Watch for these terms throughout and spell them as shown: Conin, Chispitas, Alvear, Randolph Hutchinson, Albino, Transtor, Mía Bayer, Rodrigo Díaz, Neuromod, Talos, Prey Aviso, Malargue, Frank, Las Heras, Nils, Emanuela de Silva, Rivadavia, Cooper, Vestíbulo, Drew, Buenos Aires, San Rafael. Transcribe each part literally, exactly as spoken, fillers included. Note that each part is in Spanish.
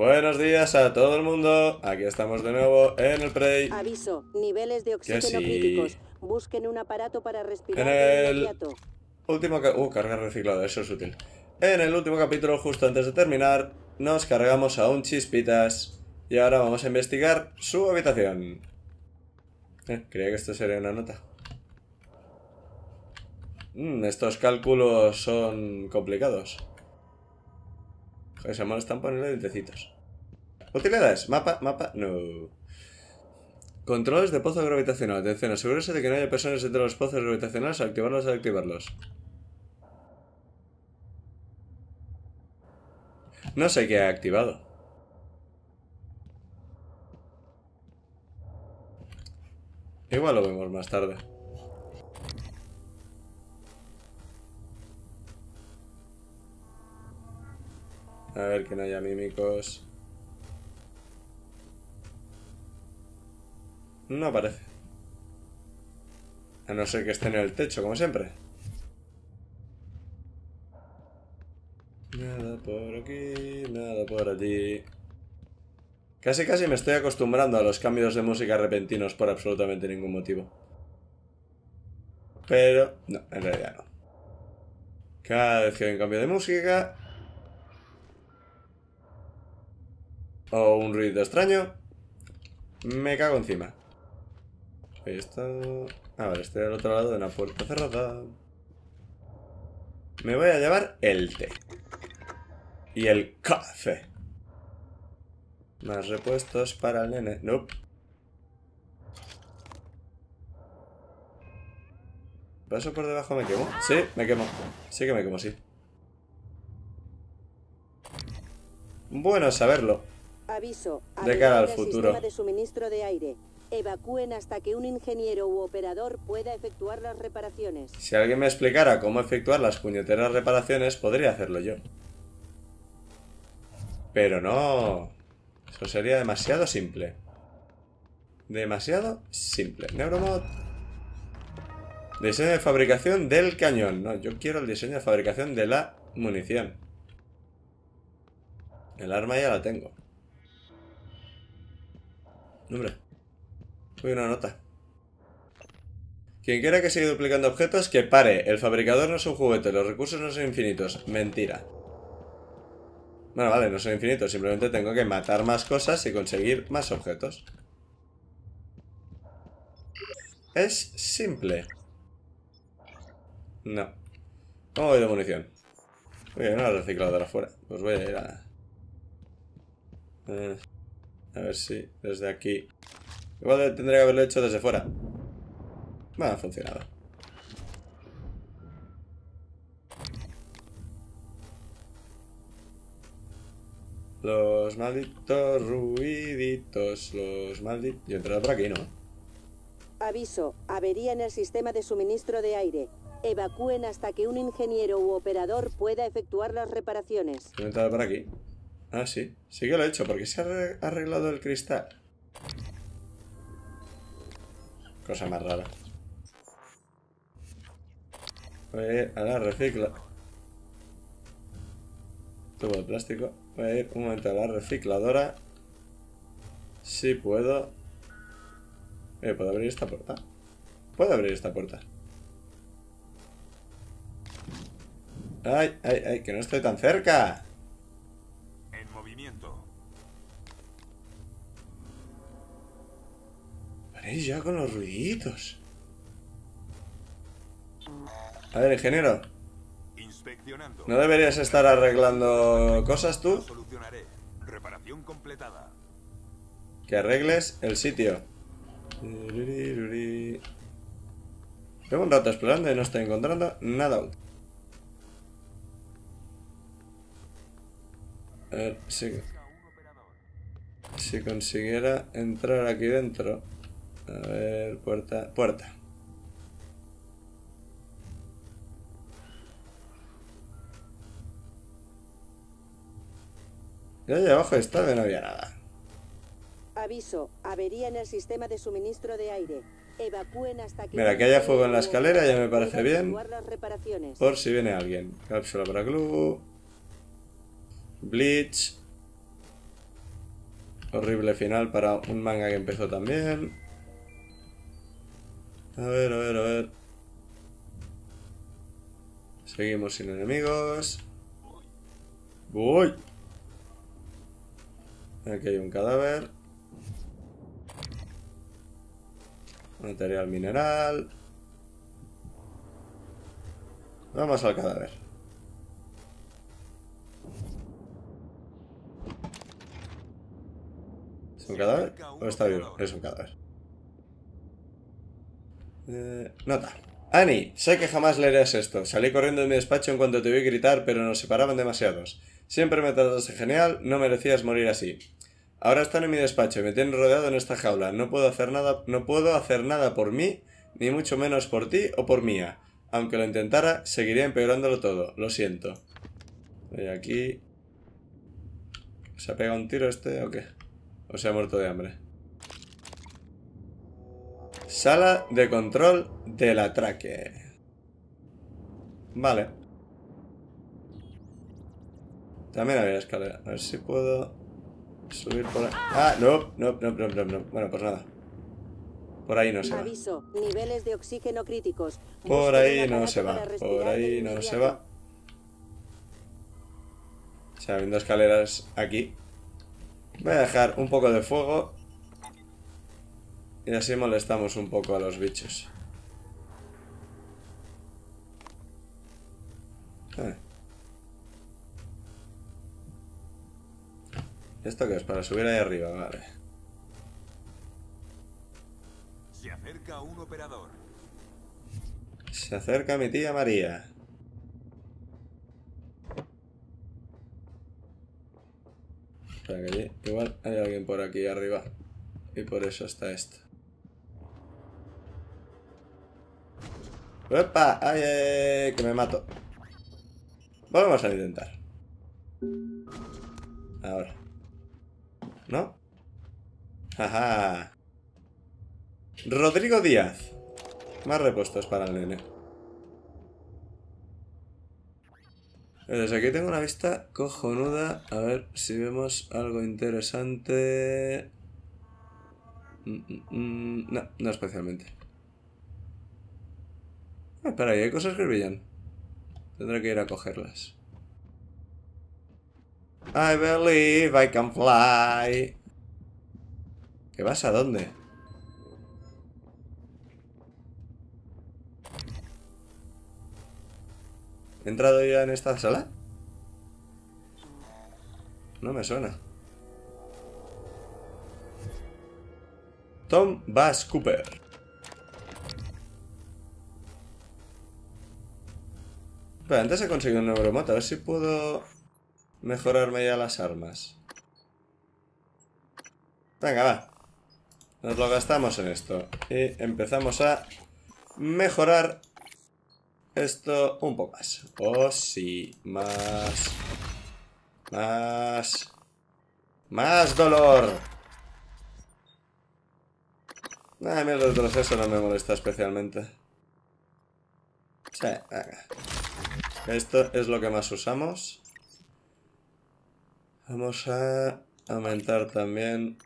Buenos días a todo el mundo. Aquí estamos de nuevo en el Prey. Aviso, niveles de oxígeno sí. críticos. Busquen un aparato para respirar. En el inmediato. último ca uh, carga reciclada, eso es útil. En el último capítulo, justo antes de terminar, nos cargamos a un Chispitas y ahora vamos a investigar su habitación. Eh, creía que esto sería una nota. Mm, estos cálculos son complicados. Joder, se molestan ponerle dientecitos. Utilidades, mapa, mapa, no. Controles de pozo gravitacional. Atención, asegúrese de que no haya personas entre los pozos gravitacionales. Activarlos, activarlos. No sé qué ha activado. Igual lo vemos más tarde. A ver que no haya mímicos. No aparece. A no ser que esté en el techo, como siempre. Nada por aquí, nada por allí. Casi casi me estoy acostumbrando a los cambios de música repentinos por absolutamente ningún motivo. Pero, no, en realidad no. Cada vez que hay un cambio de música o un ruido extraño, me cago encima. Ahí está. Ah, vale, estoy al otro lado de una puerta cerrada. Me voy a llevar el té. Y el café. Más repuestos para el nene. Nope. ¿Paso por debajo me quemo? Sí, me quemo. Sí que me quemo, sí. Bueno saberlo. Aviso. De cara al futuro. De suministro de aire. Evacúen hasta que un ingeniero u operador pueda efectuar las reparaciones. Si alguien me explicara cómo efectuar las puñeteras reparaciones, podría hacerlo yo. Pero no. Eso sería demasiado simple. Demasiado simple. Neuromod. Diseño de fabricación del cañón. No, yo quiero el diseño de fabricación de la munición. El arma ya la tengo. Hombre. Uy, una nota. Quien quiera que siga duplicando objetos, que pare. El fabricador no es un juguete. Los recursos no son infinitos. Mentira. Bueno, vale, no son infinitos. Simplemente tengo que matar más cosas y conseguir más objetos. Es simple. No. ¿Cómo voy de munición? Oye, una recicladora afuera. Pues voy a ir a... Eh, a ver si desde aquí... Igual tendría que haberlo hecho desde fuera. Bueno, ha funcionado. Los malditos ruiditos, los malditos... Yo entré por aquí, ¿no? Aviso, avería en el sistema de suministro de aire. Evacúen hasta que un ingeniero u operador pueda efectuar las reparaciones. Yo entré por aquí. Ah, sí. Sí que lo he hecho, porque se ha arreglado el cristal. Cosa más rara. Voy a ir a la recicla. Tubo de plástico. Voy a ir un momento a la recicladora. Si puedo. Eh, ¿puedo abrir esta puerta? ¿Puedo abrir esta puerta? ¡Ay, ay, ay! ¡Que no estoy tan cerca! En movimiento. Paréis ya con los ruiditos. A ver, ingeniero. ¿No deberías estar arreglando cosas tú? Que arregles el sitio. Llevo un rato explorando y no estoy encontrando nada útil. A ver, si, si consiguiera entrar aquí dentro. A ver, puerta, puerta. Yo allá abajo estaba que no había nada. Aviso, avería en el sistema de suministro de aire. Evacúen hasta que... Mira, que haya fuego en la escalera ya me parece bien. Por si viene alguien. Cápsula para glue. Bleach. Horrible final para un manga que empezó también. A ver, a ver, a ver. Seguimos sin enemigos. ¡Uy! Aquí hay un cadáver. Material mineral. Vamos al cadáver. ¿Es un cadáver? ¿O está vivo? Es un cadáver. Eh, nota. Annie, sé que jamás leerás esto. Salí corriendo de mi despacho en cuanto te vi gritar, pero nos separaban demasiados. Siempre me trataste genial, no merecías morir así. Ahora están en mi despacho y me tienen rodeado en esta jaula. No puedo hacer nada, no puedo hacer nada por mí, ni mucho menos por ti o por mía. Aunque lo intentara, seguiría empeorándolo todo. Lo siento. Y aquí... ¿Se ha pegado un tiro este o qué? ¿O se ha muerto de hambre? Sala de control del atraque. Vale. También había escalera. A ver si puedo subir por ahí. Ah, no, no, no, no, no, no. Bueno, pues nada. Por ahí no se va. Aviso, niveles de oxígeno críticos. Por ahí no se va. Por ahí no se va. O sea, habiendo escaleras aquí. Voy a dejar un poco de fuego. Y así molestamos un poco a los bichos. Ah. ¿Esto qué es? Para subir ahí arriba, vale. Se acerca un operador. Se acerca mi tía María. Espera que igual hay alguien por aquí arriba. Y por eso está esto. ¡Epa! ¡Ay, ay! ¡Que me mato! Vamos a intentar. Ahora. ¿No? ¡Ajá! Rodrigo Díaz. Más repuestos para el nene. Desde aquí tengo una vista cojonuda. A ver si vemos algo interesante. Mm, no, no especialmente. Ah, espera, ahí hay cosas que brillan. Tendré que ir a cogerlas. I believe I can fly. ¿Qué vas a dónde? ¿He entrado ya en esta sala? No me suena. Tom Bass Cooper. Pero antes he conseguido un Neuromod. A ver si puedo mejorarme ya las armas. Venga, va. Nos lo gastamos en esto. Y empezamos a mejorar esto un poco más. Oh, sí. Más. Más. Más dolor. Nada, mierda, el proceso no me molesta especialmente. Sí, venga. Esto es lo que más usamos. Vamos a aumentar también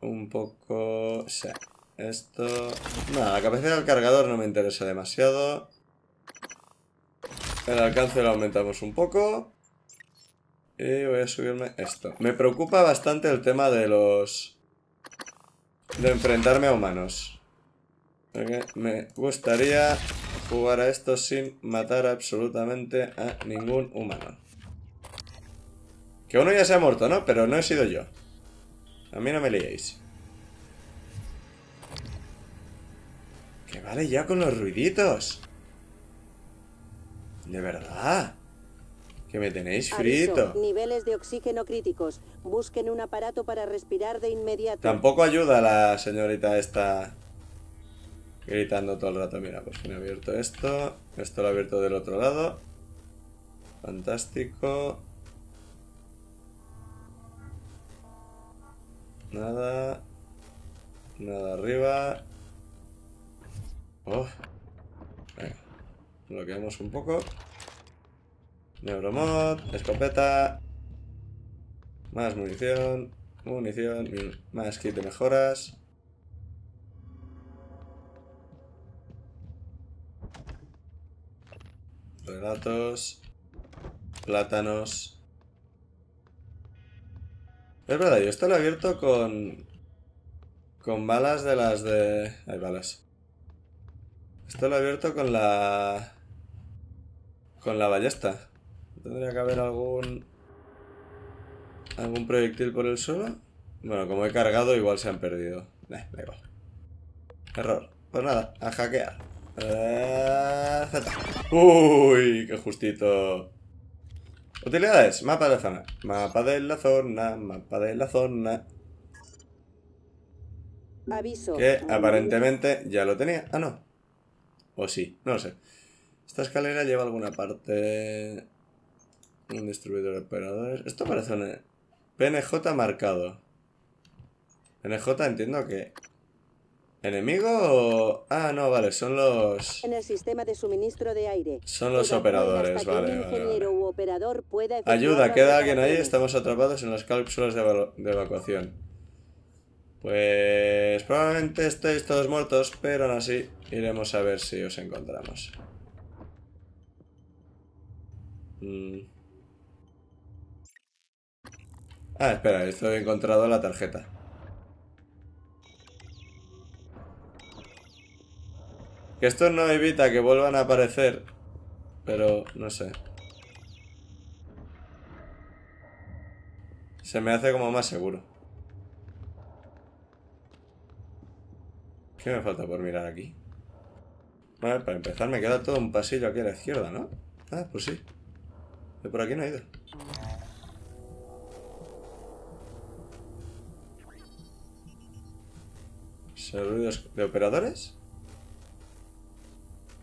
un poco... Sí, esto... Nada, la capacidad del cargador no me interesa demasiado. El alcance lo aumentamos un poco. Y voy a subirme esto. Me preocupa bastante el tema de los... de enfrentarme a humanos. Porque me gustaría jugar a esto sin matar absolutamente a ningún humano. Que uno ya se ha muerto, ¿no? Pero no he sido yo. A mí no me liéis. Que vale ya con los ruiditos. De verdad. Que me tenéis frito. Aviso, niveles de oxígeno críticos. Busquen un aparato para respirar de inmediato. Tampoco ayuda la señorita esta gritando todo el rato. Mira, pues me he abierto esto. Esto lo he abierto del otro lado. Fantástico. Nada. Nada arriba. Oh. Venga. Bloqueamos un poco. Neuromod, escopeta. Más munición, munición, más kit de mejoras. Relatos, plátanos. Es verdad, yo esto lo he abierto con... Con balas de las de... Hay balas. Esto lo he abierto con la... Con la ballesta. Tendría que haber algún... Algún proyectil por el suelo. Bueno, como he cargado, igual se han perdido. Nah, da igual. Error. Pues nada, a hackear. Uh, Uy, qué justito. Utilidades, mapa de la zona. Mapa de la zona, mapa de la zona. Aviso. Que aparentemente ya lo tenía. Ah, no. O sí, no lo sé. Esta escalera lleva alguna parte. Un distribuidor de operadores. Esto parece un P N J marcado. P N J entiendo que... ¿Enemigo o...? Ah, no, vale, son los... En el sistema de suministro de aire. Son los operadores, vale, vale, vale. Ayuda, queda alguien ahí, estamos atrapados en las cápsulas de, evalu... de evacuación. Pues... probablemente estéis todos muertos, pero aún así iremos a ver si os encontramos. Mm. Ah, espera, esto he encontrado la tarjeta. Que esto no evita que vuelvan a aparecer, pero no sé. Se me hace como más seguro. ¿Qué me falta por mirar aquí? Vale, para empezar me queda todo un pasillo aquí a la izquierda, ¿no? Ah, pues sí. Yo por aquí no he ido. ¿Ruidos de operadores?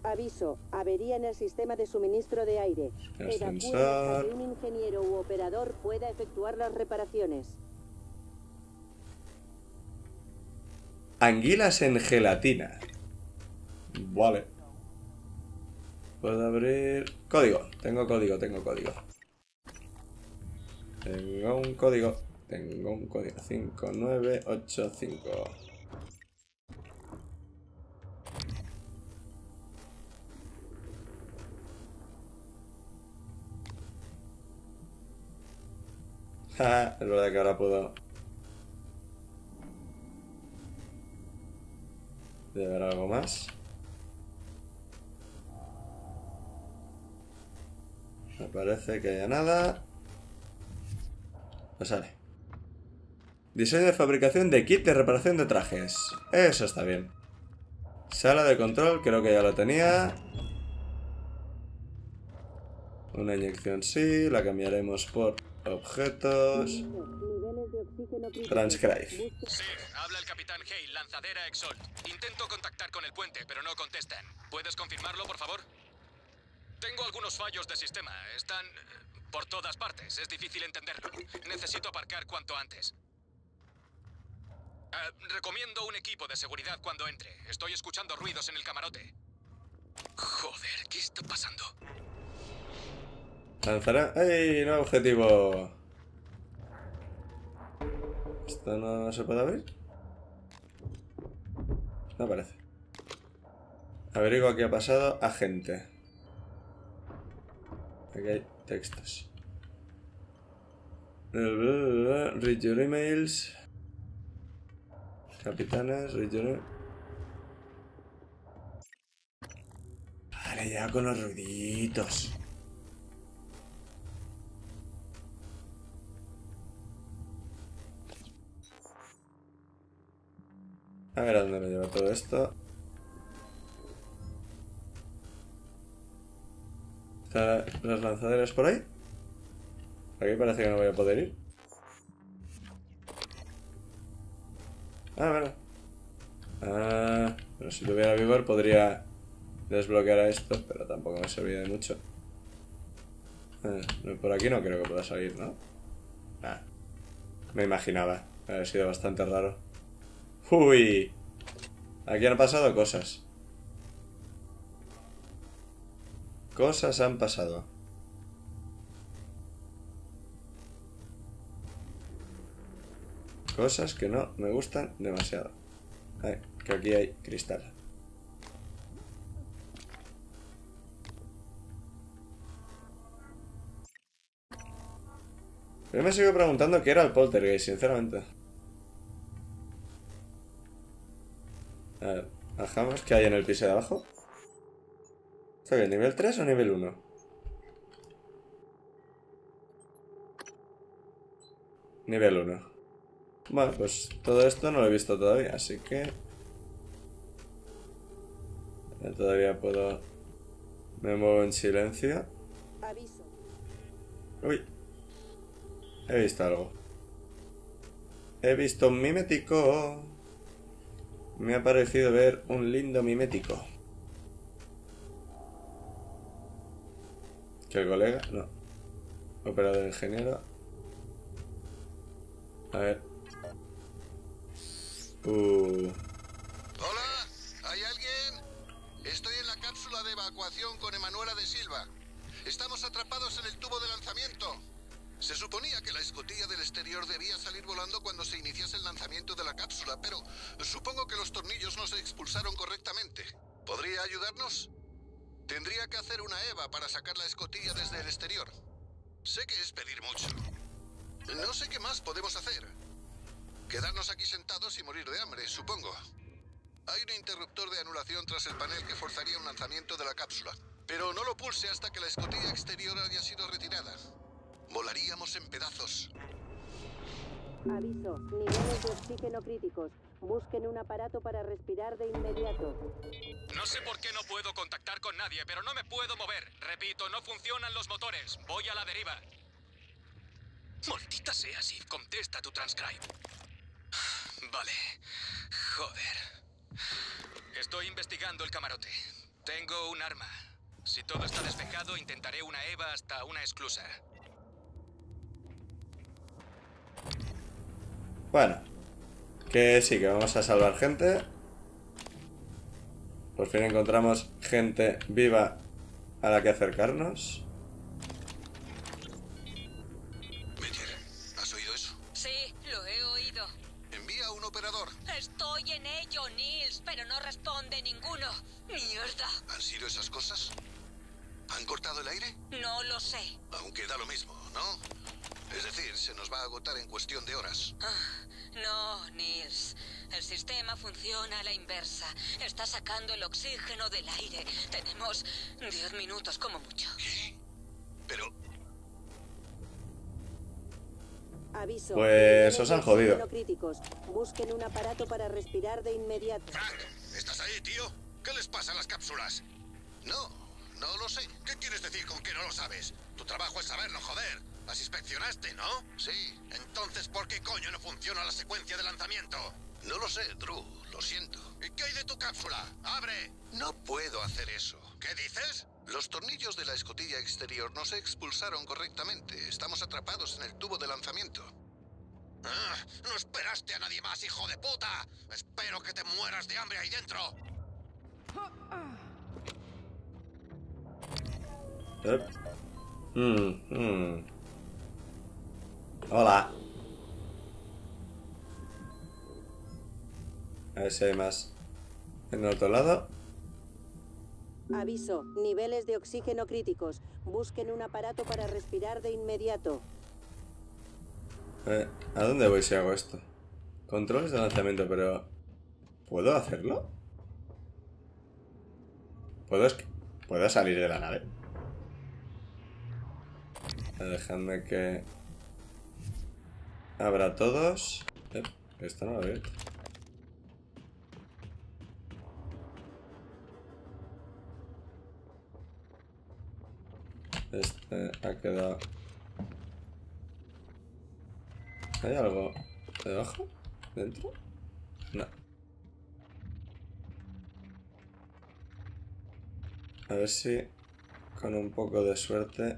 Aviso, avería en el sistema de suministro de aire. Evacúa hasta que un ingeniero u operador pueda efectuar las reparaciones. Anguilas en gelatina. Vale. Puedo abrir... Código, tengo código, tengo código. Tengo un código. Tengo un código. cinco nueve ocho cinco. Es verdad que ahora puedo llevar algo más. Me parece que haya nada. No sale. Diseño de fabricación de kit de reparación de trajes. Eso está bien. Sala de control, creo que ya lo tenía. Una inyección sí, la cambiaremos por... Objetos. Transcribe. Sí, habla el capitán Hale, lanzadera Exol. Intento contactar con el puente, pero no contestan. ¿Puedes confirmarlo, por favor? Tengo algunos fallos de sistema. Están por todas partes. Es difícil entenderlo. Necesito aparcar cuanto antes. Uh, recomiendo un equipo de seguridad cuando entre. Estoy escuchando ruidos en el camarote. Joder, ¿qué está pasando? Lanzará... ¡Ey! Nuevo objetivo. ¿Esto no se puede abrir? No parece. Averiguo qué ha pasado. Agente. Aquí hay textos. Read your emails. Capitanes, read your emails. Vale, ya con los ruiditos. A ver a dónde me lleva todo esto. ¿Están las lanzaderas por ahí? Aquí parece que no voy a poder ir. Ah, verdad. Ah, pero si tuviera vigor podría desbloquear a esto, pero tampoco me serviría de mucho. Ah, por aquí no creo que pueda salir, ¿no? Ah, me imaginaba. Ha sido bastante raro. Uy, aquí han pasado cosas. Cosas han pasado. Cosas que no me gustan demasiado. A ver, que aquí hay cristal. Pero me sigo preguntando qué era el poltergeist, sinceramente. A ver, bajamos. ¿Qué hay en el piso de abajo? ¿Está bien, nivel tres o nivel uno? Nivel uno. Vale, pues todo esto no lo he visto todavía, así que... Yo todavía puedo... Me muevo en silencio. Aviso. Uy. He visto algo. He visto un mimético. Me ha parecido ver un lindo mimético. ¿Que el colega? No. Operador ingeniero. A ver... Uh. Hola, ¿hay alguien? Estoy en la cápsula de evacuación con Emanuela de Silva. Estamos atrapados en el tubo de lanzamiento. Se suponía que la escotilla del exterior debía salir volando cuando se iniciase el lanzamiento de la cápsula, pero supongo que los tornillos no se expulsaron correctamente. ¿Podría ayudarnos? Tendría que hacer una EVA para sacar la escotilla desde el exterior. Sé que es pedir mucho. No sé qué más podemos hacer. Quedarnos aquí sentados y morir de hambre, supongo. Hay un interruptor de anulación tras el panel que forzaría un lanzamiento de la cápsula. Pero no lo pulse hasta que la escotilla exterior haya sido retirada. Volaríamos en pedazos. Aviso, niveles de oxígeno críticos. Busquen un aparato para respirar de inmediato. No sé por qué no puedo contactar con nadie, pero no me puedo mover. Repito, no funcionan los motores. Voy a la deriva. Maldita sea, Sif, contesta tu transcribe. Vale. Joder. Estoy investigando el camarote. Tengo un arma. Si todo está despejado, intentaré una EVA hasta una esclusa. Bueno. Que sí, que vamos a salvar gente. Por fin encontramos gente viva a la que acercarnos. Estoy en ello, Nils, pero no responde ninguno. ¡Mierda! ¿Han sido esas cosas? ¿Han cortado el aire? No lo sé. Aunque da lo mismo, ¿no? Es decir, se nos va a agotar en cuestión de horas. Ah, no, Nils. El sistema funciona a la inversa. Está sacando el oxígeno del aire. Tenemos diez minutos como mucho. ¿Qué? Pero... Aviso. Pues os han jodido. Busquen un aparato para respirar de inmediato. Frank, ¿estás ahí, tío? ¿Qué les pasa a las cápsulas? No, no lo sé. ¿Qué quieres decir con que no lo sabes? Tu trabajo es saberlo, joder. Las inspeccionaste, ¿no? Sí. Entonces, ¿por qué coño no funciona la secuencia de lanzamiento? No lo sé, Drew. Lo siento. ¿Y qué hay de tu cápsula? ¡Abre! No puedo hacer eso. ¿Qué dices? Los tornillos de la escotilla exterior no se expulsaron correctamente. Estamos atrapados en el tubo de lanzamiento. ¡Ah! ¡No esperaste a nadie más, hijo de puta! ¡Espero que te mueras de hambre ahí dentro! ¿Eh? Mm, mm. Hola. A ver si hay más. En el otro lado... Aviso, niveles de oxígeno críticos. Busquen un aparato para respirar de inmediato. Eh, ¿A dónde voy si hago esto? Controles de lanzamiento, pero... ¿Puedo hacerlo? ¿Puedo, es... ¿Puedo salir de la nave? Dejadme que... Abra todos. Eh, esto no lo he abierto. Este ha quedado... ¿Hay algo debajo? ¿Dentro? No. A ver si con un poco de suerte...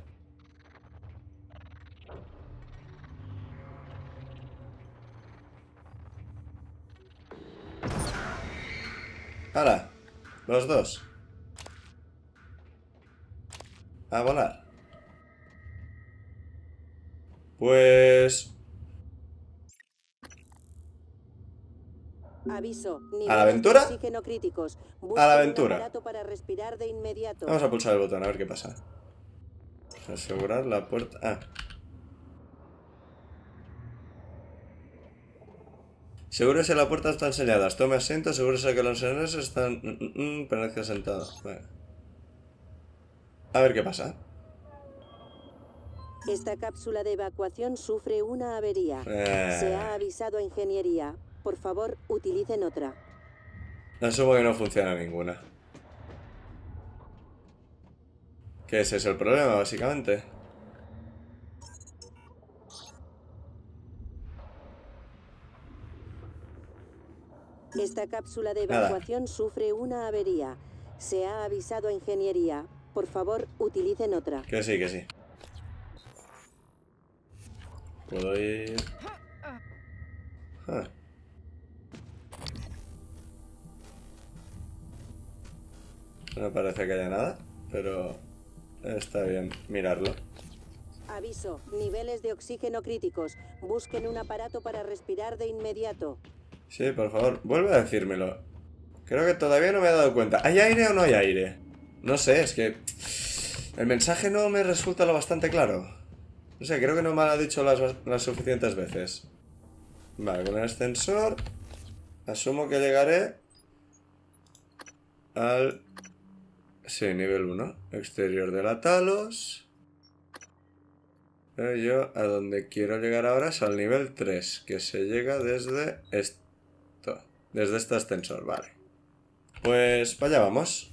¡Hala! Los dos. A volar. Pues... Aviso, ¿a la aventura? Oxígeno críticos. Busca a la aventura. Para respirar de inmediato. Vamos a pulsar el botón, a ver qué pasa. Asegurar la puerta. Ah. Asegúrese que la puerta están selladas. Tome asiento, asegúrese que los señores están... Mm, mm, permanezca sentado. Bueno. A ver qué pasa. Esta cápsula de evacuación sufre una avería. Eh. Se ha avisado a ingeniería. Por favor, utilicen otra. Asumo que no funciona ninguna. Que ese es el problema, básicamente. Esta cápsula de evacuación Nada. sufre una avería. Se ha avisado a ingeniería. Por favor, utilicen otra. Que sí, que sí. Puedo ir... Ah. No parece que haya nada, pero... Está bien, mirarlo. Aviso, niveles de oxígeno críticos. Busquen un aparato para respirar de inmediato. Sí, por favor, vuelve a decírmelo. Creo que todavía no me he dado cuenta. ¿Hay aire o no hay aire? No sé, es que... El mensaje no me resulta lo bastante claro. No sé, creo que no me lo ha dicho las, las suficientes veces. Vale, con el ascensor... Asumo que llegaré... Al... Sí, nivel uno. Exterior de la Talos. Pero yo a donde quiero llegar ahora es al nivel tres, que se llega desde esto. Desde este ascensor, vale. Pues para allá vamos.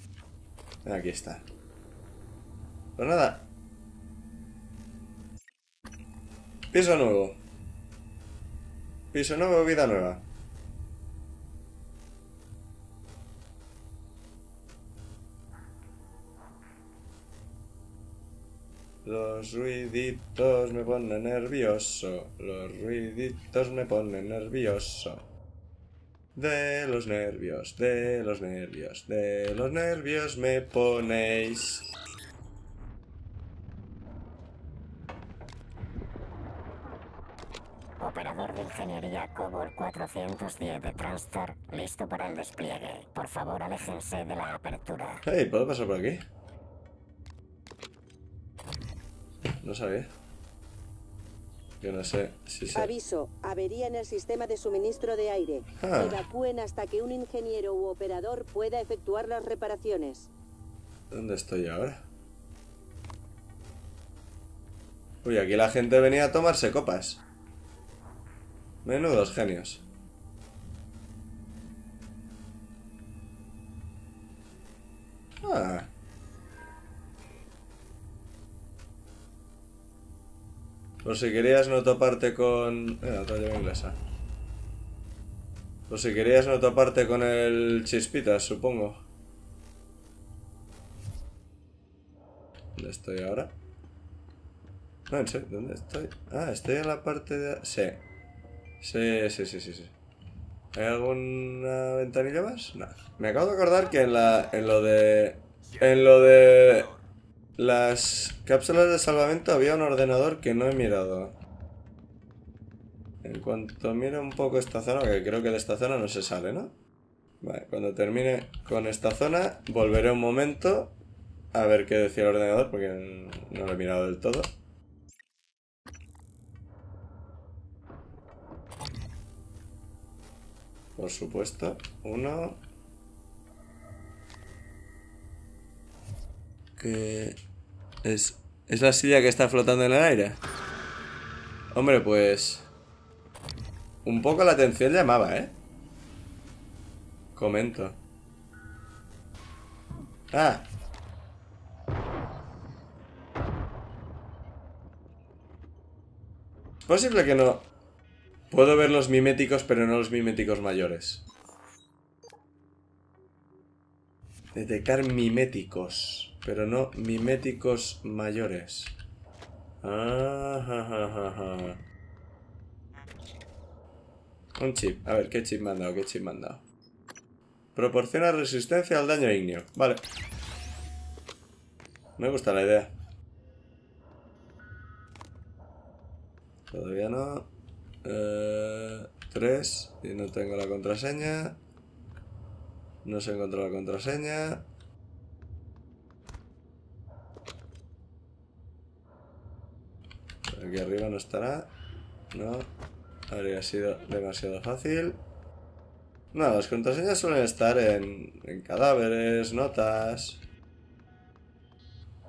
Aquí está. Pues nada. Piso nuevo. Piso nuevo, vida nueva. Los ruiditos me ponen nervioso. Los ruiditos me ponen nervioso. De los nervios, de los nervios, de los nervios me ponéis. Operador de ingeniería Cobor cuatrocientos diez de Transtor, listo para el despliegue. Por favor, aléjense de la apertura. Hey, ¿puedo pasar por aquí? No sabía. Yo no sé si sé. Aviso, avería en el sistema de suministro de aire. Ah. Evacúen hasta que un ingeniero u operador pueda efectuar las reparaciones. ¿Dónde estoy ahora? Uy, aquí la gente venía a tomarse copas. Menudos genios. Ah. Por si querías no toparte con... Eh, otra llave inglesa. Por si querías no toparte con el Chispitas, supongo. ¿Dónde estoy ahora? No, en serio, ¿dónde estoy? Ah, estoy en la parte de... Sí. Sí, sí, sí, sí, sí. ¿Hay alguna ventanilla más? No. Me acabo de acordar que en la... En lo de... En lo de... Las cápsulas de salvamento había un ordenador que no he mirado. En cuanto mire un poco esta zona, que creo que de esta zona no se sale, ¿no? Vale, cuando termine con esta zona, volveré un momento a ver qué decía el ordenador, porque no lo he mirado del todo. Por supuesto, uno... Que es, es la silla que está flotando en el aire. Hombre, pues... Un poco la atención llamaba, ¿eh? Comento. Ah. Es posible que no... Puedo ver los miméticos, pero no los miméticos mayores. Detectar miméticos... Pero no miméticos mayores. Ah, ja, ja, ja, ja. Un chip. A ver, ¿qué chip me han dado? ¿Qué chip me han dado? Proporciona resistencia al daño ígneo. Vale. Me gusta la idea. Todavía no. Eh, tres tres y no tengo la contraseña. No se encontró la contraseña. Aquí arriba no estará. No. Habría sido demasiado fácil. No, las contraseñas suelen estar en, en cadáveres, notas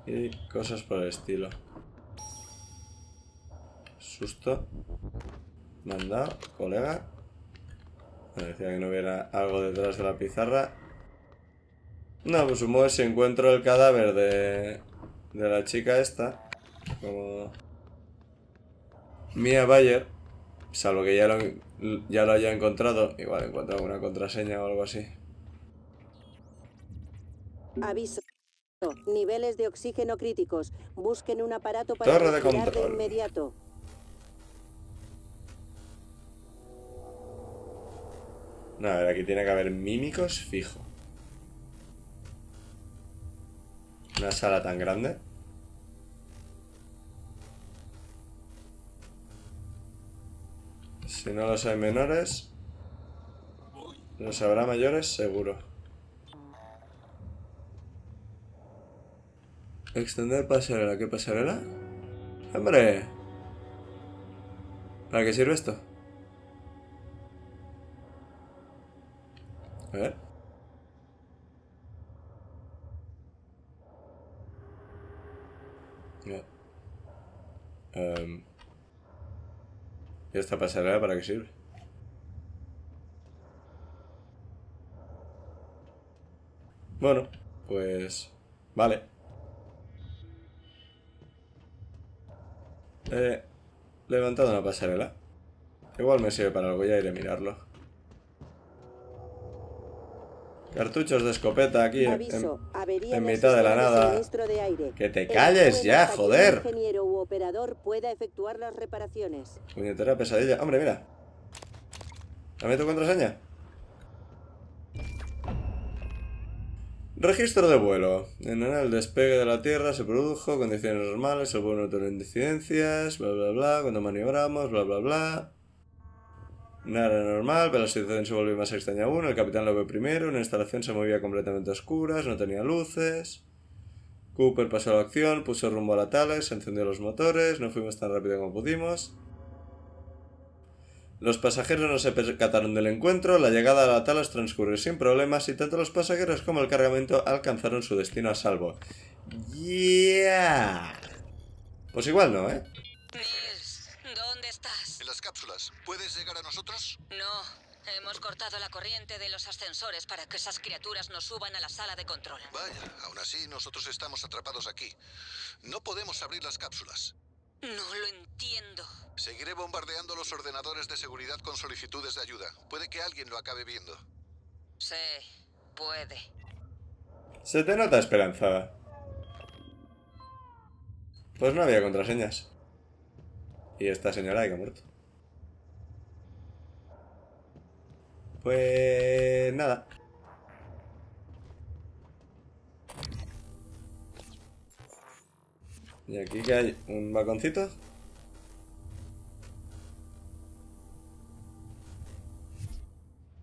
y cosas por el estilo. Susto. Mandado, colega. Parecía que no hubiera algo detrás de la pizarra. No, pues supongo que si encuentro el cadáver de, de la chica esta, como Mía Bayer, salvo que ya lo, ya lo haya encontrado, igual encuentro alguna contraseña o algo así. Aviso. Niveles de oxígeno críticos. Busquen un aparato para torre de control de inmediato. No, a ver, aquí tiene que haber mímicos fijo. Una sala tan grande. Si no los hay menores, los habrá mayores seguro. Extender pasarela. ¿Qué pasarela? ¡Hombre! ¿Para qué sirve esto? A ver. Um, ¿Y esta pasarela para qué sirve? Bueno, pues... Vale. Eh, levantado una pasarela. Igual me sirve para algo, ya iré a mirarlo. Cartuchos de escopeta aquí en, Aviso, en, en mitad de la nada. De aire. ¡Que te calles ya, joder! Ingeniero u operador pueda efectuar las reparaciones. Puñetera pesadilla. Hombre, mira. Dame tu contraseña. Registro de vuelo. En el despegue de la Tierra se produjo condiciones normales, el vuelo no tuvo incidencias, bla bla bla, cuando maniobramos, bla bla bla. Nada normal, pero la situación se volvió más extraña aún. El capitán lo vio primero, una instalación se movía completamente a oscuras, no tenía luces. Cooper pasó a la acción, puso rumbo a la Talos, encendió los motores, no fuimos tan rápido como pudimos. Los pasajeros no se percataron del encuentro, la llegada a la Talos transcurrió sin problemas y tanto los pasajeros como el cargamento alcanzaron su destino a salvo. ¡Yeah! Pues igual no, ¿eh? Cápsulas. ¿Puedes llegar a nosotros? No, hemos cortado la corriente de los ascensores para que esas criaturas nos suban a la sala de control. Vaya, aún así nosotros estamos atrapados aquí. No podemos abrir las cápsulas. No lo entiendo. Seguiré bombardeando los ordenadores de seguridad con solicitudes de ayuda. Puede que alguien lo acabe viendo. Sí, puede. Se te nota esperanzada. Pues no había contraseñas. Y esta señora que ha muerto. Pues... nada. Y aquí que hay un balconcito.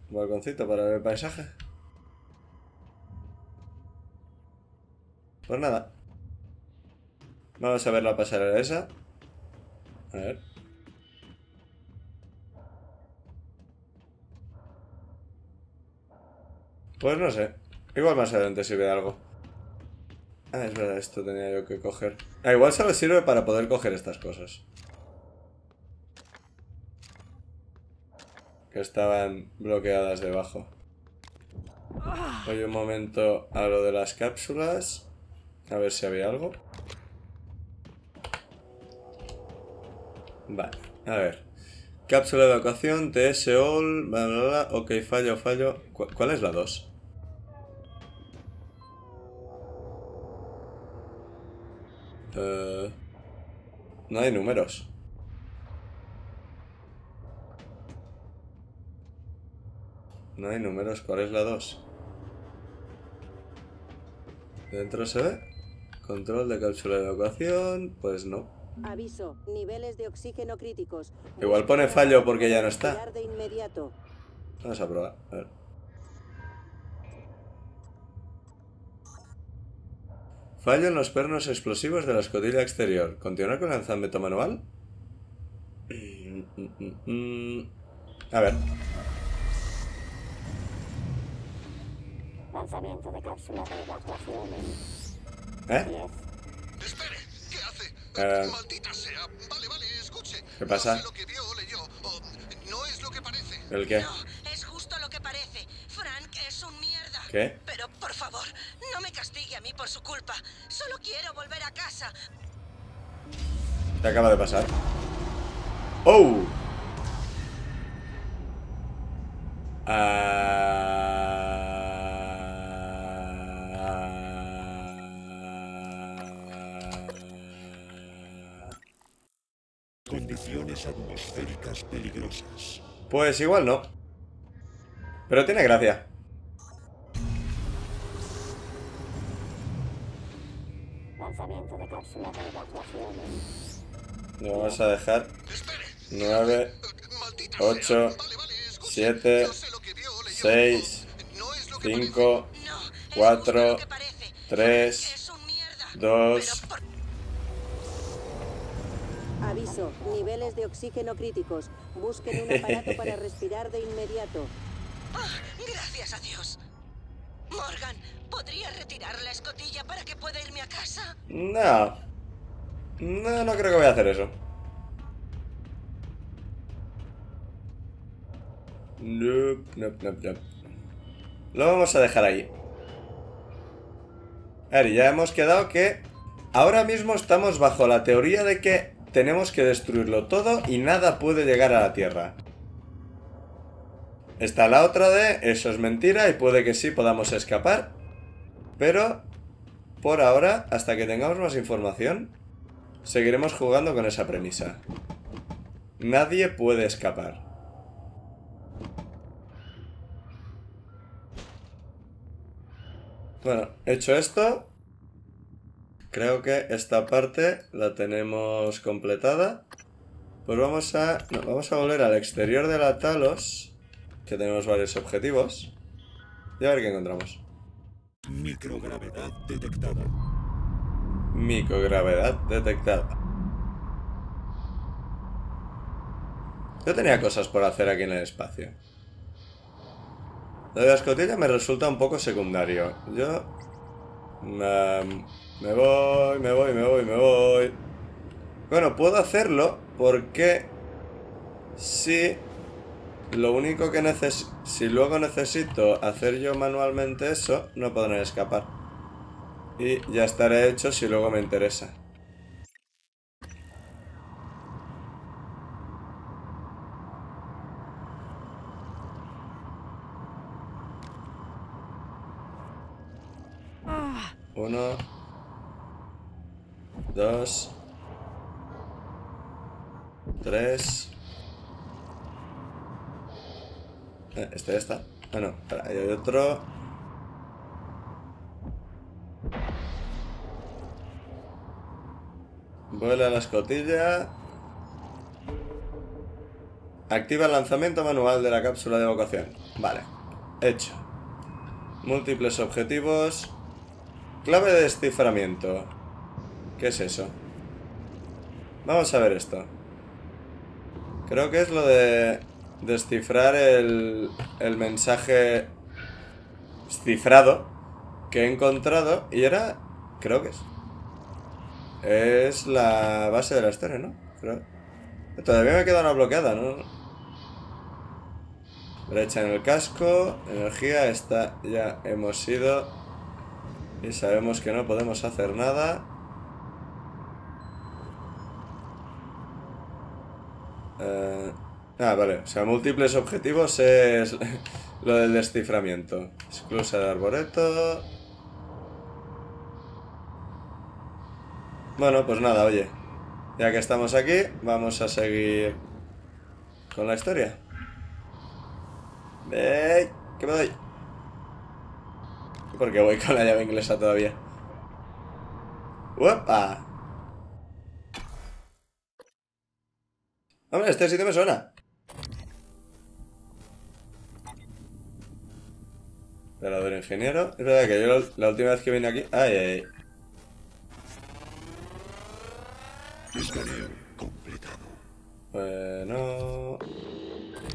Un balconcito para ver el paisaje. Pues nada. Vamos a ver la pasarela esa. A ver. Pues no sé. Igual más adelante sirve de algo. Ah, es verdad, esto tenía yo que coger. Ah, igual solo sirve para poder coger estas cosas. Que estaban bloqueadas debajo. Oye, un momento a lo de las cápsulas. A ver si había algo. Vale, a ver. Cápsula de evacuación, T S all, bla bla bla. Ok, fallo, fallo. ¿Cuál es la dos? Uh, no hay números. No hay números, ¿cuál es la dos? ¿Dentro se ve? Control de cápsula de evacuación, pues no. Aviso, niveles de oxígeno críticos. Igual pone fallo porque ya no está. De inmediato. Vamos a probar, a ver. Fallo en los pernos explosivos de la escotilla exterior. ¿Continuar con el lanzamiento manual? A ver. Lanzamiento de cápsula de evacuación. ¿Eh? Espere, ¿qué hace? Uh, Maldita sea. Vale, vale, escuche. ¿Qué pasa? No sé lo que vio o leyó. O no es lo que parece. ¿El qué? No, es justo lo que parece. Frank es un mierda. ¿Qué? Pero por favor, no me castigue a mí por su culpa. Solo quiero volver a casa. ¿Te acaba de pasar? ¡Oh! Ah... Uh... Condiciones atmosféricas peligrosas. Pues igual no. Pero tiene gracia. Lanzamiento de cápsula de evacuación. Lo vamos a dejar. nueve, ocho, siete, seis, cinco, cuatro, tres, dos... Aviso, niveles de oxígeno críticos. Busquen un aparato para respirar de inmediato. Oh, gracias a Dios. Morgan, ¿podrías retirar la escotilla para que pueda irme a casa? No. No, no creo que voy a hacer eso. No, no, no, no. Lo vamos a dejar ahí. A ver, ya hemos quedado que... Ahora mismo estamos bajo la teoría de que... Tenemos que destruirlo todo y nada puede llegar a la Tierra. Está la otra de, eso es mentira y puede que sí podamos escapar. Pero, por ahora, hasta que tengamos más información, seguiremos jugando con esa premisa. Nadie puede escapar. Bueno, hecho esto... Creo que esta parte la tenemos completada. Pues vamos a... No, vamos a volver al exterior de la Talos, que tenemos varios objetivos. Y a ver qué encontramos. Microgravedad detectada. Microgravedad detectada. Yo tenía cosas por hacer aquí en el espacio. Lo de la escotilla me resulta un poco secundario. Yo... Um... Me voy, me voy, me voy, me voy. Bueno, puedo hacerlo porque si lo único que necesito, si luego necesito hacer yo manualmente eso, no podrán escapar. Y ya estaré hecho si luego me interesa. Uno... Dos... Tres... Eh, este ya está. Ah, no. Para, ahí hay otro... Vuela la escotilla... Activa el lanzamiento manual de la cápsula de evacuación. Vale. Hecho. Múltiples objetivos... Clave de desciframiento... ¿Qué es eso? Vamos a ver esto. Creo que es lo de descifrar el, el mensaje cifrado que he encontrado. Y era... Creo que es. Es la base de la historia, ¿no? Creo. Todavía me queda una bloqueada, ¿no? Brecha en el casco. Energía. Esta ya hemos ido. Y sabemos que no podemos hacer nada. Uh, ah, vale. O sea, múltiples objetivos es lo del desciframiento. Esclusa de arboreto. Bueno, pues nada, oye. Ya que estamos aquí, vamos a seguir con la historia. ¡Ey! ¿Qué me doy? Porque voy con la llave inglesa todavía. ¡Uepa! Hombre, este sitio me suena. Operador ingeniero. Es verdad que yo la última vez que vine aquí... Ay, ay, ay. Bueno...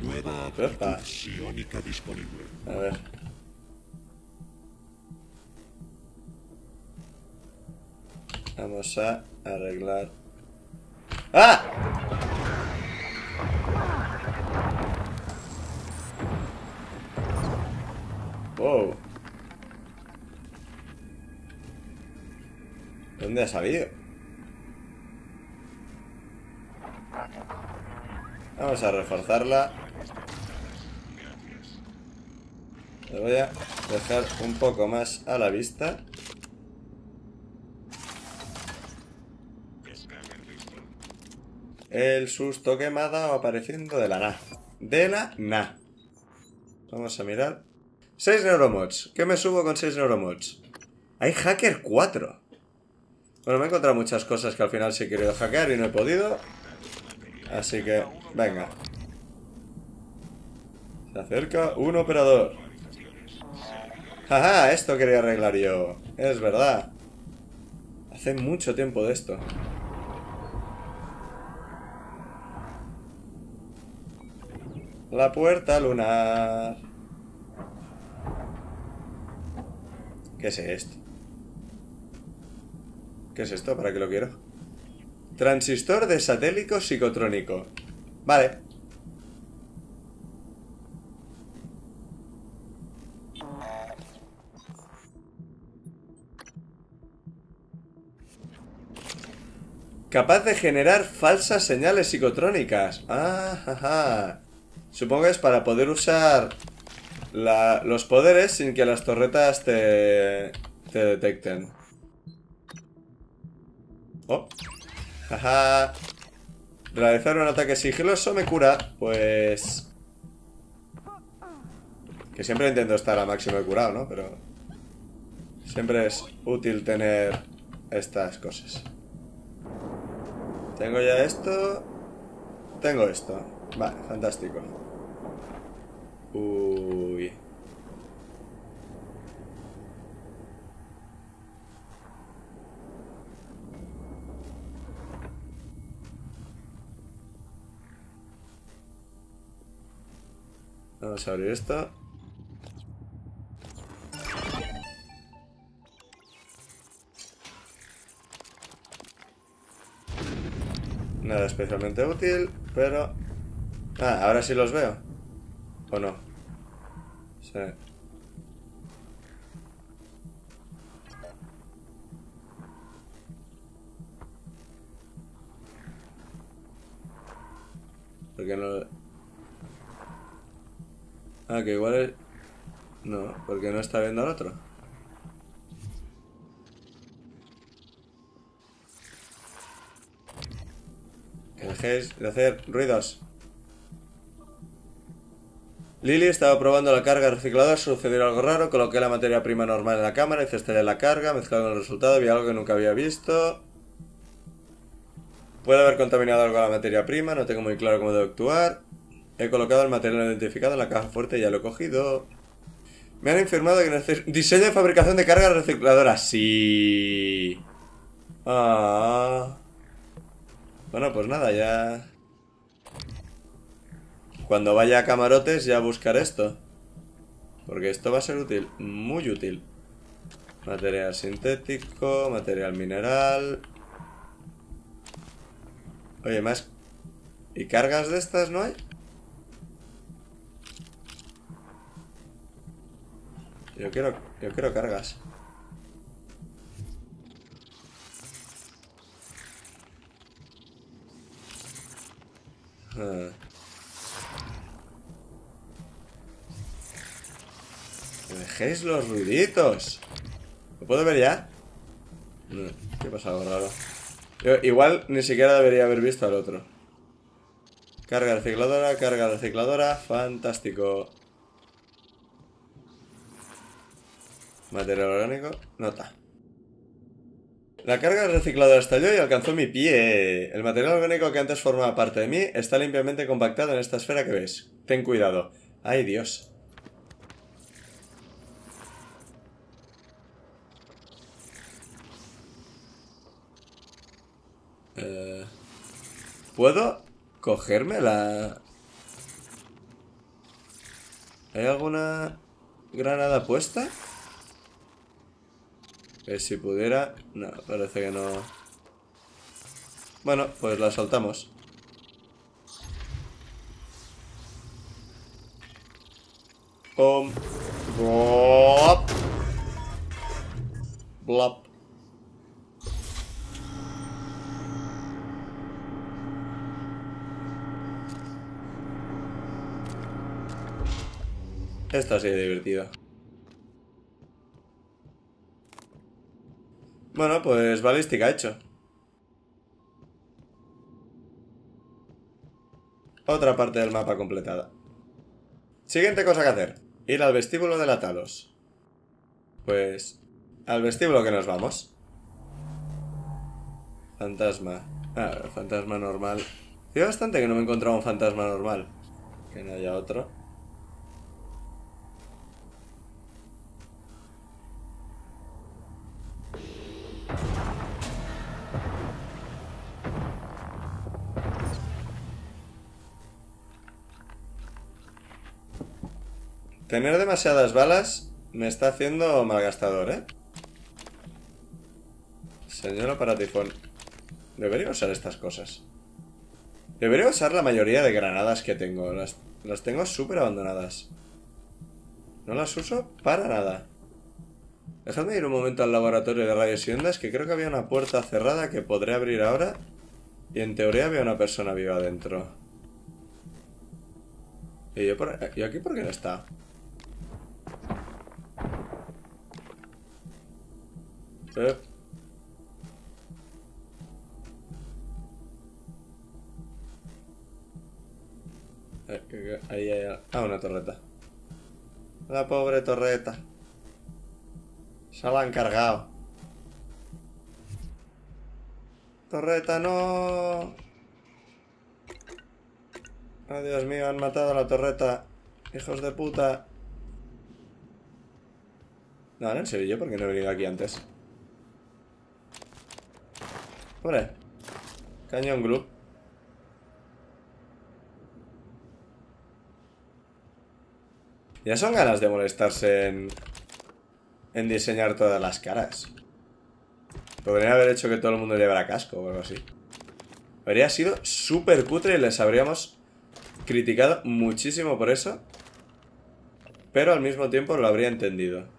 Nueva apertura psiónica disponible. A ver... Vamos a arreglar... ¡Ah! Wow. ¿Dónde ha salido? Vamos a reforzarla. Lo voy a dejar un poco más a la vista. El susto que me ha dado apareciendo de la nada. De la nada. Vamos a mirar. seis neuromods. ¿Qué me subo con seis neuromods? Hay hacker cuatro. Bueno, me he encontrado muchas cosas que al final sí he querido hackear y no he podido. Así que, venga. Se acerca un operador. Jaja, esto quería arreglar yo. Es verdad. Hace mucho tiempo de esto. La puerta lunar. ¿Qué es esto? ¿Qué es esto? ¿Para qué lo quiero? Transistor de satélico psicotrónico. Vale. Capaz de generar falsas señales psicotrónicas. Ah, ajá. Supongo que es para poder usar la, los poderes sin que las torretas te, te detecten. Oh. Jaja. Realizar un ataque sigiloso me cura. Pues... Que siempre intento estar a máximo de curado, ¿no? Pero... Siempre es útil tener estas cosas. Tengo ya esto. Tengo esto. Vale, fantástico. Uy. Vamos a abrir esto. Nada especialmente útil, pero... Ah, ahora sí los veo. ¿O no? Sí. ¿Por qué no...? Ah, que igual es... No, porque no está viendo al otro. Que dejéis de hacer ruidos. Lily estaba probando la carga reciclada, sucedió algo raro, coloqué la materia prima normal en la cámara, hice estallar la carga, mezclado con el resultado, vi algo que nunca había visto. Puede haber contaminado algo a la materia prima, no tengo muy claro cómo debo actuar. He colocado el material identificado en la caja fuerte y ya lo he cogido. Me han informado que necesito... Diseño y fabricación de cargas recicladoras. Sí. Ah. Bueno, pues nada, ya... Cuando vaya a camarotes ya buscaré esto, porque esto va a ser útil, muy útil. Material sintético, material mineral. Oye, más... ¿Y cargas de estas no hay? Yo quiero, yo quiero cargas. Ah. Dejéis los ruiditos. ¿Lo puedo ver ya? No, ¿qué pasa? Algo raro. Yo igual ni siquiera debería haber visto al otro. Carga recicladora, carga recicladora. Fantástico. Material orgánico. Nota. La carga recicladora estalló y alcanzó mi pie. El material orgánico que antes formaba parte de mí está limpiamente compactado en esta esfera que ves. Ten cuidado. ¡Ay, Dios! Eh, ¿Puedo cogerme la...? ¿Hay alguna granada puesta? Eh, si pudiera... No, parece que no... Bueno, pues la soltamos. Pum. Blop. Blop. Esto ha sido divertido. Bueno, pues balística hecho. Otra parte del mapa completada. Siguiente cosa que hacer. Ir al vestíbulo de la Talos. Pues... al vestíbulo que nos vamos. Fantasma. Ah, fantasma normal. Hace bastante que no me he encontrado un fantasma normal. Que no haya otro. Tener demasiadas balas me está haciendo malgastador, ¿eh? Señor aparatifón. Debería usar estas cosas. Debería usar la mayoría de granadas que tengo. Las, las tengo súper abandonadas. No las uso para nada. Dejadme ir un momento al laboratorio de radios y ondas, que creo que había una puerta cerrada que podré abrir ahora. Y en teoría había una persona viva adentro. ¿Y yo, por, yo aquí por qué no está? Eh. Ahí hay... Ah, una torreta. La pobre torreta. Se la han cargado. Torreta, no. Oh, Dios mío, han matado a la torreta. Hijos de puta. No, no, en serio, yo porque no he venido aquí antes. Hombre, cañón glue. Ya son ganas de molestarse en, en diseñar todas las caras. Podrían haber hecho que todo el mundo llevara casco o algo así. Habría sido súper cutre y les habríamos criticado muchísimo por eso. Pero al mismo tiempo lo habría entendido.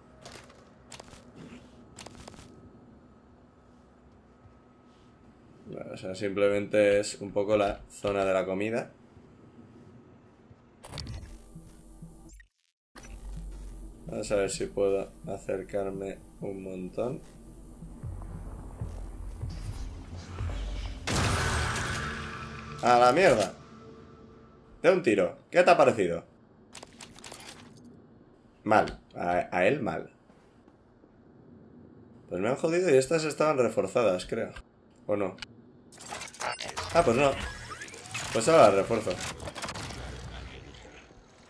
O sea, simplemente es un poco la zona de la comida. Vamos a ver si puedo acercarme un montón. ¡A la mierda! De un tiro. ¿Qué te ha parecido? Mal. A, a él mal. Pues me han jodido y estas estaban reforzadas, creo. ¿O no? Ah, pues no. Pues ahora la refuerzo.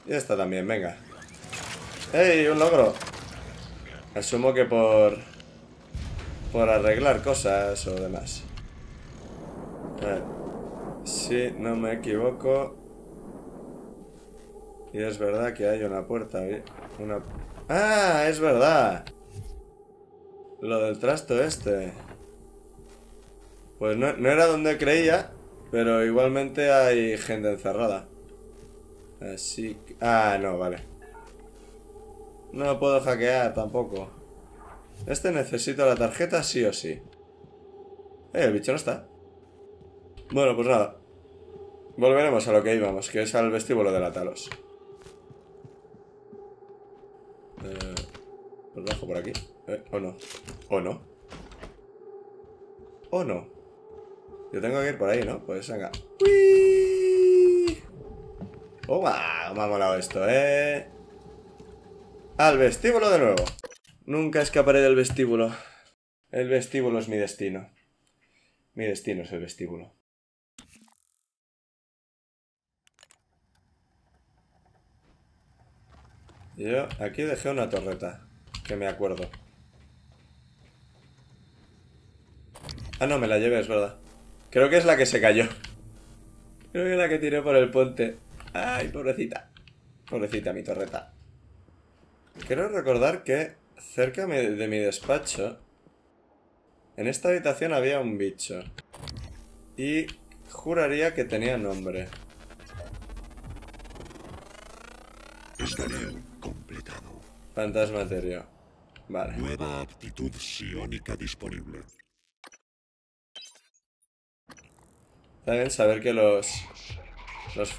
Y esta también, venga. ¡Ey, un logro! Asumo que por... por arreglar cosas o demás. A ver. Si no me equivoco... Y es verdad que hay una puerta. Una... ¡Ah! ¡Es verdad! Lo del trasto este. Pues no, no era donde creía, pero igualmente hay gente encerrada. Así que... Ah, no, vale. No lo puedo hackear tampoco. Este necesito la tarjeta sí o sí. Eh, el bicho no está. Bueno, pues nada. Volveremos a lo que íbamos, que es al vestíbulo de la Talos. Eh, pues bajo por aquí. Eh, ¿O no? ¿O no? ¿O no? Yo tengo que ir por ahí, ¿no? Pues venga. ¡Uii! ¡Oh, wow! Me ha molado esto, ¿eh? Al vestíbulo de nuevo. Nunca escaparé del vestíbulo. El vestíbulo es mi destino. Mi destino es el vestíbulo. Yo aquí dejé una torreta, que me acuerdo. Ah, no, me la llevé, es verdad. Creo que es la que se cayó. Creo que es la que tiré por el puente. Ay, pobrecita. Pobrecita mi torreta. Quiero recordar que cerca de mi despacho, en esta habitación había un bicho. Y juraría que tenía nombre. Escaneo completado. Fantasmaterio. Vale. Nueva aptitud psiónica disponible. Está bien saber que los, los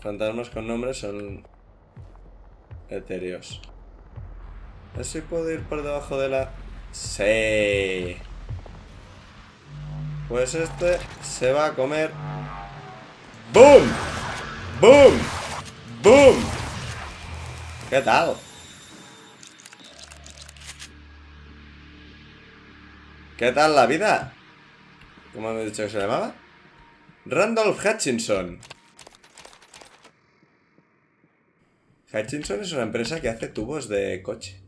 fantasmas con nombre son etéreos. A ver si puedo ir por debajo de la... ¡Sí! Pues este se va a comer... ¡Boom! ¡Boom! ¡Boom! ¿Qué tal? ¿Qué tal la vida? ¿Cómo me he dicho que se llamaba? Randolph Hutchinson. Hutchinson es una empresa que hace tubos de coche.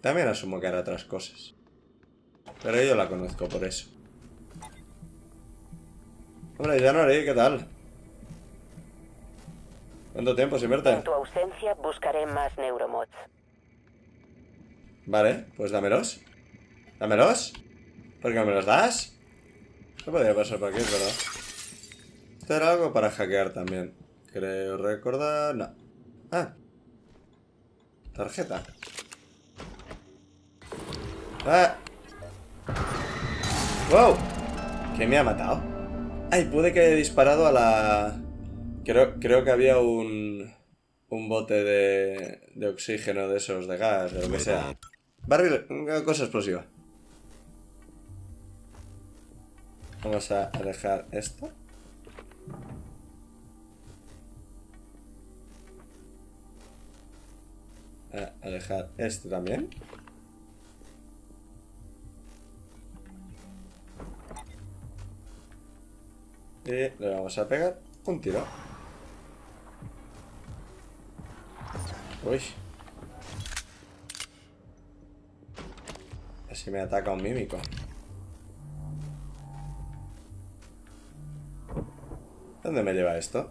También asumo que hará otras cosas, pero yo la conozco por eso. Hombre, ya no haré, ¿qué tal? ¿Cuánto tiempo sin verte? En tu ausencia buscaré más neuromods. Vale, pues dámelos. Dámelos. ¿Por qué no me los das? No podía pasar por aquí, es verdad. Esto era algo para hackear también. Creo recordar... No. Ah. Tarjeta. Ah. Wow. ¿Quién me ha matado? Ay, pude que haya disparado a la... Creo, creo que había un... Un bote de... De oxígeno de esos, de gas, de lo que sea. Barril, cosa explosiva. Vamos a dejar esto. A dejar este también. Y le vamos a pegar un tiro. Uy. Así me ataca un mímico. ¿Dónde me lleva esto?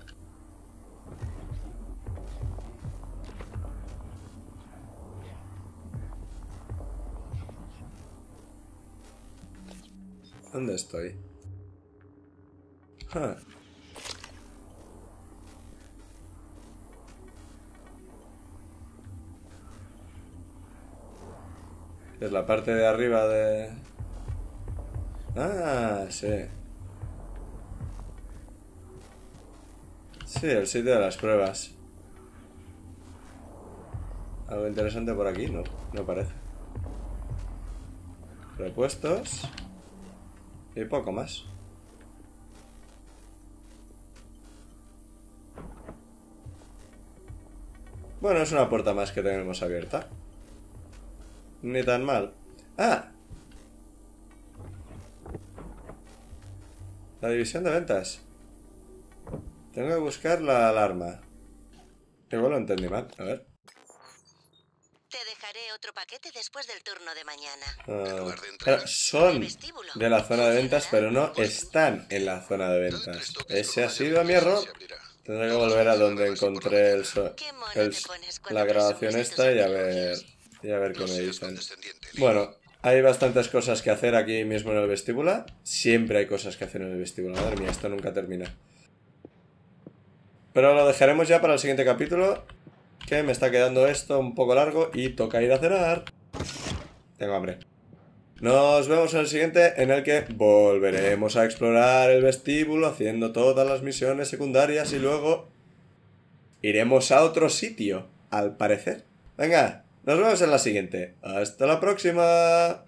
¿Dónde estoy? Huh. Es la parte de arriba de... Ah, sí. Sí, el sitio de las pruebas. ¿Algo interesante por aquí? No, no parece. Repuestos. Y poco más. Bueno, es una puerta más que tenemos abierta. Ni tan mal. ¡Ah! La división de ventas. Tengo que buscar la alarma. Igual lo entendí mal, a ver. Te dejaré otro paquete después del turno de mañana. Ah, son de la zona de ventas, pero no están en la zona de ventas. Ese ha sido mi error. Tendré que volver a donde encontré el so el, la grabación esta y a ver, y a ver qué me dicen. Bueno, hay bastantes cosas que hacer aquí mismo en el vestíbulo. Siempre hay cosas que hacer en el vestíbulo. Madre mía, esto nunca termina. Pero lo dejaremos ya para el siguiente capítulo, que me está quedando esto un poco largo y toca ir a cenar. Tengo hambre. Nos vemos en el siguiente, en el que volveremos a explorar el vestíbulo haciendo todas las misiones secundarias y luego iremos a otro sitio, al parecer. Venga, nos vemos en la siguiente. Hasta la próxima.